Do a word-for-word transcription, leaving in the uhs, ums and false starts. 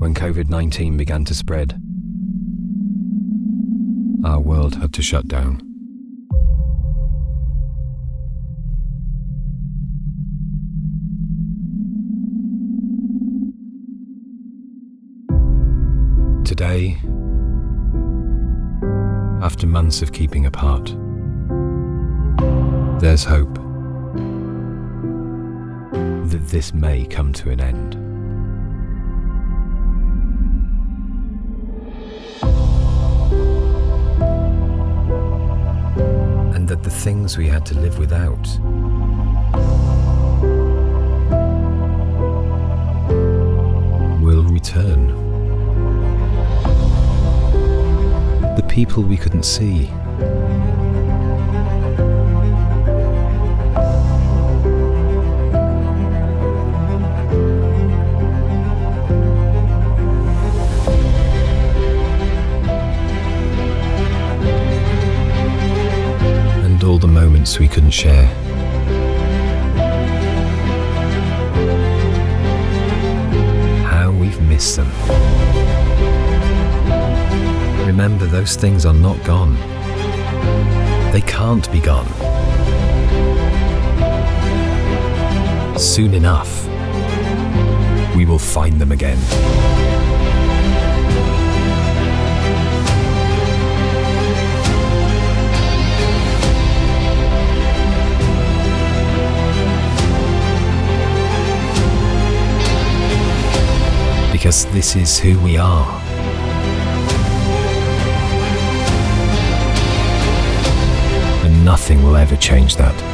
when COVID nineteen began to spread. Our world had to shut down. Today, after months of keeping apart, there's hope that this may come to an end. And that the things we had to live without will return. The people we couldn't see, and all the moments we couldn't share. How we've missed them. Remember, those things are not gone. They can't be gone. Soon enough, we will find them again. Because this is who we are. Nothing will ever change that.